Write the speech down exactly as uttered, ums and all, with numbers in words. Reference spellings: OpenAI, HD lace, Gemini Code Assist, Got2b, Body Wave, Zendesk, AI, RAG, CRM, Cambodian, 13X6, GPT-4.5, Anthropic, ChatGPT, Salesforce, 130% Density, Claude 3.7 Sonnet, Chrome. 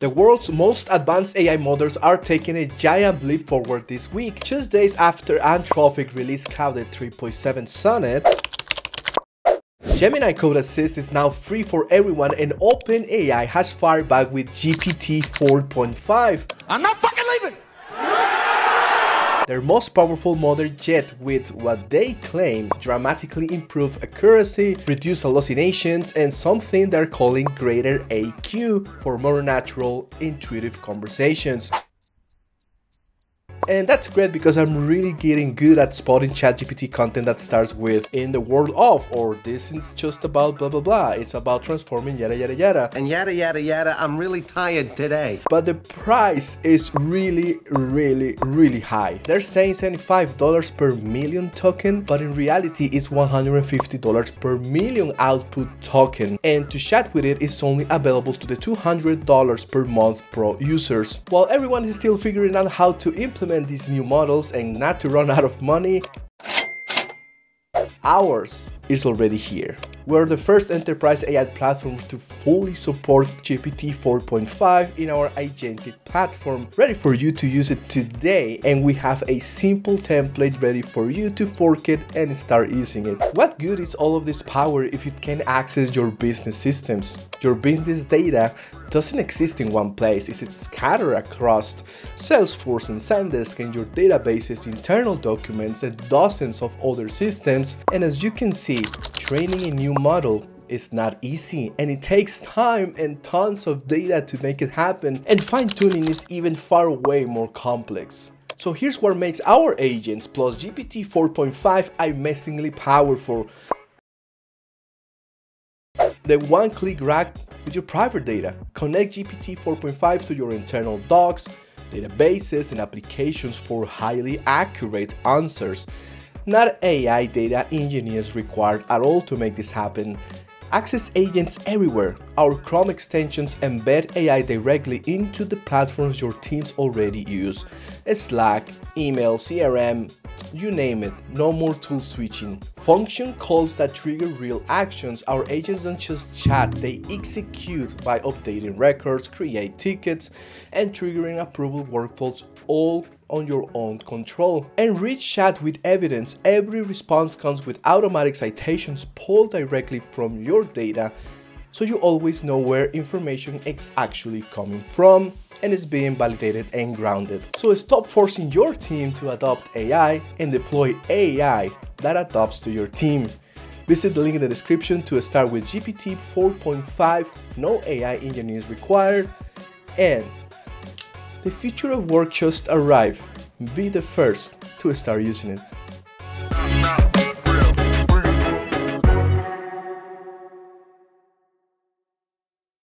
the world's most advanced A I models are taking a giant leap forward this week, just days after Anthropic released Claude three point seven Sonnet. Gemini Code Assist is now free for everyone, and OpenAI has fired back with G P T four point five. I'm not fucking leaving! Their most powerful model yet, with what they claim dramatically improved accuracy, reduced hallucinations, and something they're calling greater A Q for more natural, intuitive conversations. And that's great because I'm really getting good at spotting ChatGPT content that starts with "in the world of" or "this is just about blah blah blah, it's about transforming yada yada yada and yada yada yada, I'm really tired today." But the price is really really really high. They're saying seventy-five dollars per million token, but in reality it's one hundred fifty dollars per million output token, and to chat with it is only available to the two hundred dollars per month pro users. While everyone is still figuring out how to implement these new models and not to run out of money, ours is already here. We're the first enterprise A I platform to fully support G P T four point five in our agentic platform, ready for you to use it today, and we have a simple template ready for you to fork it and start using it. What good is all of this power if it can access your business systems? Your business data doesn't exist in one place. It's scattered across Salesforce and Zendesk and your databases, internal documents, and dozens of other systems. And as you can see, training a new model is not easy, and it takes time and tons of data to make it happen, and fine-tuning is even far way more complex. So here's what makes our agents plus G P T four point five amazingly powerful: the one-click R A G with your private data. Connect G P T four point five to your internal docs, databases, and applications for highly accurate answers. Not A I data engineers required at all to make this happen. Access agents everywhere. Our Chrome extensions embed A I directly into the platforms your teams already use. Slack, email, C R M, you name it. No more tool switching. Function calls that trigger real actions. Our agents don't just chat, they execute by updating records, create tickets, and triggering approval workflows, all on your own control. Enrich chat with evidence. Every response comes with automatic citations pulled directly from your data, so you always know where information is actually coming from and is being validated and grounded. So stop forcing your team to adopt A I and deploy A I that adopts to your team. Visit the link in the description to start with G P T four point five, no A I engineers required, and the future of work just arrived. Be the first to start using it.